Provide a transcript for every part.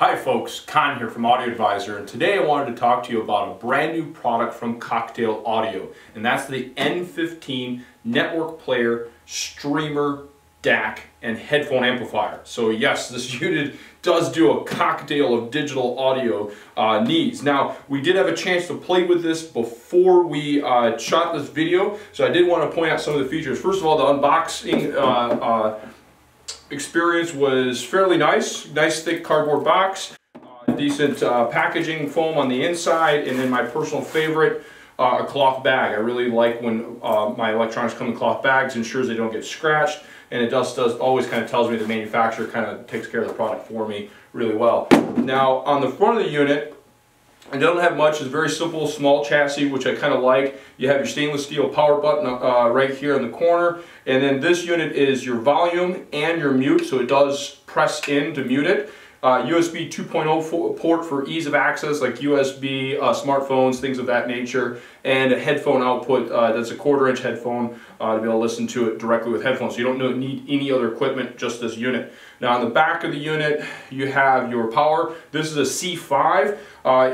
Hi folks, Khan here from Audio Advisor, and today I wanted to talk to you about a brand new product from Cocktail Audio, and that's the N15 network player, streamer, DAC, and headphone amplifier. So yes, this unit does do a cocktail of digital audio needs. Now, we did have a chance to play with this before we shot this video, so I did want to point out some of the features. First of all, the unboxing experience was fairly nice thick cardboard box, decent packaging, foam on the inside, and then my personal favorite, a cloth bag. I really like when my electronics come in cloth bags. Ensures they don't get scratched, and it does always kind of tells me the manufacturer kind of takes care of the product for me really well. Now on the front of the unit, it doesn't have much. It's a very simple, small chassis, which I kind of like. You have your stainless steel power button right here in the corner. And then this unit is your volume and your mute, so it does press in to mute it. USB 2.0 port for ease of access, like USB, smartphones, things of that nature. And a headphone output that's a 1/4-inch headphone to be able to listen to it directly with headphones. So you don't need any other equipment, just this unit. Now on the back of the unit, you have your power. This is a C5.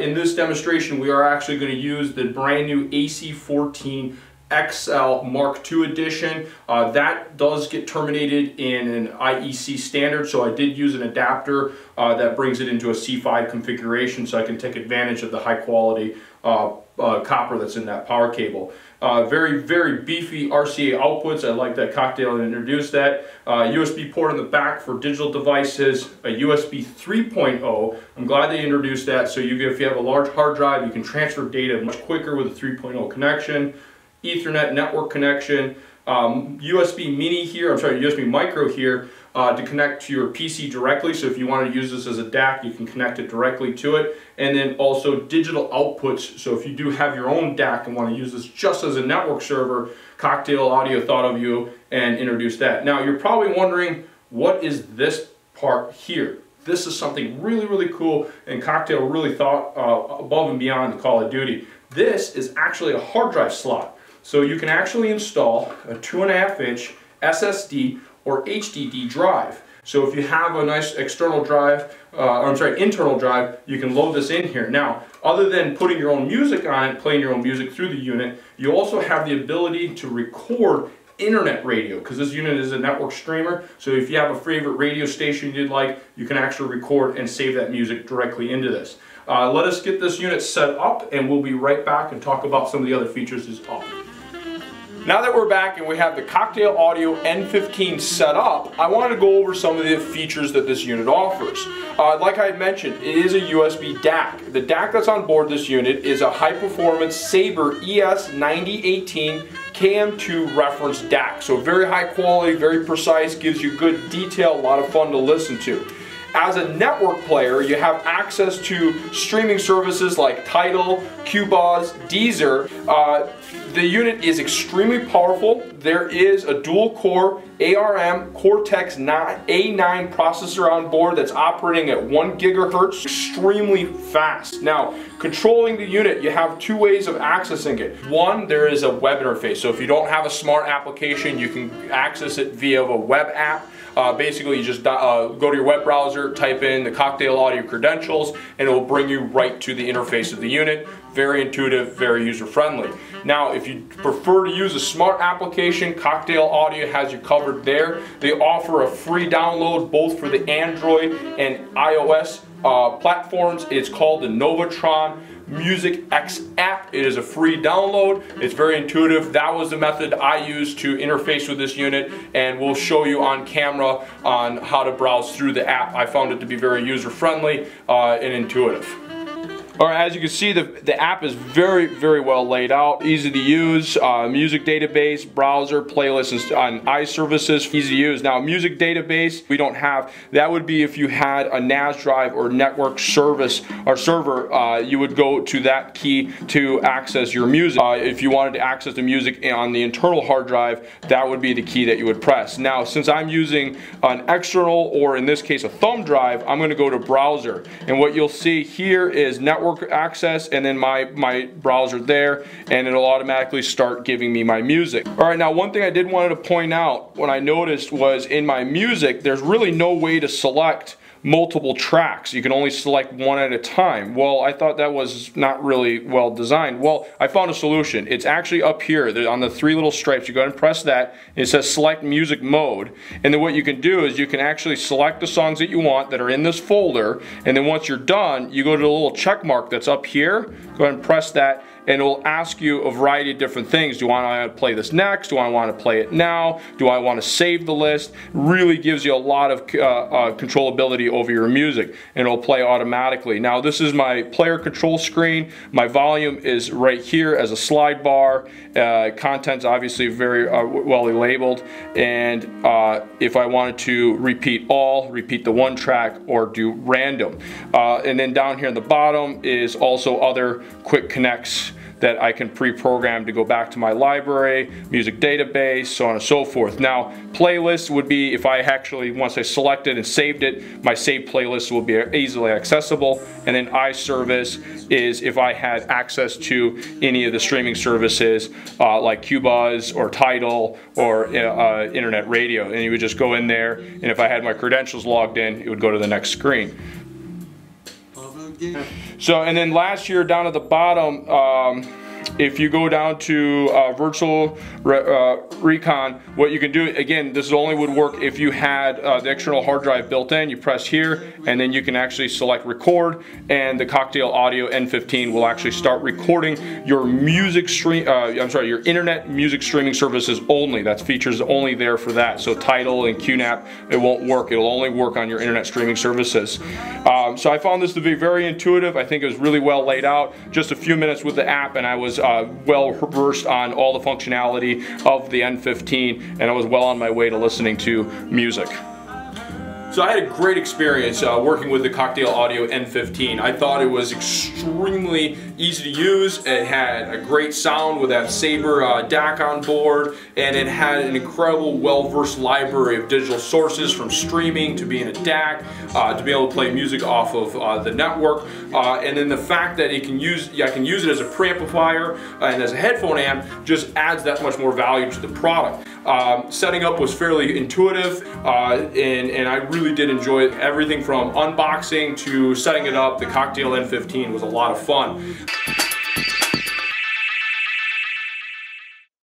In this demonstration, we are actually going to use the brand new AC14 XL Mark II edition. That does get terminated in an IEC standard, so I did use an adapter that brings it into a C5 configuration so I can take advantage of the high quality copper that's in that power cable. Very, very beefy RCA outputs. I like that Cocktail introduced that. USB port on the back for digital devices, a USB 3.0. I'm glad they introduced that, so you, if you have a large hard drive, you can transfer data much quicker with a 3.0 connection. Ethernet network connection, USB mini here, I'm sorry, USB micro here to connect to your PC directly. So if you want to use this as a DAC, you can connect it directly to it. And then also digital outputs. So if you do have your own DAC and want to use this just as a network server, Cocktail Audio thought of you and introduced that. Now you're probably wondering, what is this part here? This is something really, really cool, and Cocktail really thought above and beyond Call of Duty. This is actually a hard drive slot. So you can actually install a 2.5-inch SSD or HDD drive. So if you have a nice external drive, internal drive, you can load this in here. Now, other than putting your own music on it, playing your own music through the unit, you also have the ability to record internet radio, because this unit is a network streamer. So if you have a favorite radio station you'd like, you can actually record and save that music directly into this. Let us get this unit set up, and we'll be right back and talk about some of the other features this offers. Now that we're back and we have the Cocktail Audio N15 set up, I wanted to go over some of the features that this unit offers. Like I had mentioned, it is a USB DAC. The DAC that's on board this unit is a high-performance Sabre ES9018 KM2 reference DAC. So very high quality, very precise, gives you good detail, a lot of fun to listen to. As a network player, you have access to streaming services like Tidal, Qobuz, Deezer. The unit is extremely powerful. There is a dual-core ARM Cortex A9 processor on board that's operating at 1 GHz, extremely fast. Now, controlling the unit, you have two ways of accessing it. One, there is a web interface. So if you don't have a smart application, you can access it via a web app. Basically, you just go to your web browser, type in the Cocktail Audio credentials, and it will bring you right to the interface of the unit. Very intuitive, very user-friendly. Now, if you prefer to use a smart application, Cocktail Audio has you covered there. They offer a free download both for the Android and iOS platforms. It's called the Novatron Music X app. It is a free download. It's very intuitive. That was the method I used to interface with this unit, and we'll show you on camera on how to browse through the app. I found it to be very user-friendly and intuitive. All right, as you can see, the app is very, very well laid out, easy to use, music database, browser, playlists on iServices, easy to use. Now, music database, we don't have, that would be if you had a NAS drive or network service or server, you would go to that key to access your music. If you wanted to access the music on the internal hard drive, that would be the key that you would press. Now, since I'm using an external, or in this case a thumb drive, I'm gonna go to browser. And what you'll see here is network access, and then my browser there, and it'll automatically start giving me my music. All right, now one thing I did want to point out when I noticed was in my music, there's really no way to select multiple tracks. You can only select one at a time. Well, I thought that was not really well designed. Well, I found a solution. It's actually up here on the three little stripes. You go ahead and press that, and it says select music mode. And then what you can do is you can actually select the songs that you want that are in this folder. And then once you're done, you go to the little check mark that's up here. Go ahead and press that, and it will ask you a variety of different things. Do I want to play this next? Do I want to play it now? Do I want to save the list? Really gives you a lot of controllability over your music, and it'll play automatically. Now this is my player control screen. My volume is right here as a slide bar. Content's obviously very well labeled, and if I wanted to repeat all, repeat the one track, or do random. And then down here in the bottom is also other quick connects that I can pre-program to go back to my library, music database, so on and so forth. Now, playlists would be if I actually, once I selected and saved it, my saved playlist will be easily accessible. And then iService is if I had access to any of the streaming services like Qobuz or Tidal or internet radio. And you would just go in there, and if I had my credentials logged in, it would go to the next screen. So, and then last year down at the bottom, if you go down to virtual recon, what you can do, again, this only would work if you had the external hard drive built in. You press here, and then you can actually select record, and the Cocktail Audio N15 will actually start recording your music stream, I'm sorry, your internet music streaming services only. That's features only there for that. So Tidal and QNAP, it won't work. It'll only work on your internet streaming services. So I found this to be very intuitive. I think it was really well laid out. Just a few minutes with the app, and I was well versed on all the functionality of the N15, and I was well on my way to listening to music. So I had a great experience working with the Cocktail Audio N15. I thought it was extremely easy to use. It had a great sound with that Sabre DAC on board, and it had an incredible well-versed library of digital sources, from streaming to being a DAC, to be able to play music off of the network. And then the fact that it can use, I can use it as a preamplifier and as a headphone amp, just adds that much more value to the product. Setting up was fairly intuitive, and I really did enjoy everything from unboxing to setting it up. The Cocktail N15 was a lot of fun.